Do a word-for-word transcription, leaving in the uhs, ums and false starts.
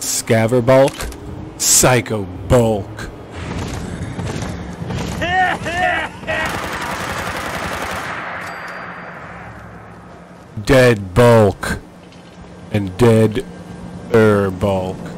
Scaverbulk, Psycho Bulk. Dead Bulk and Dead Er Bulk.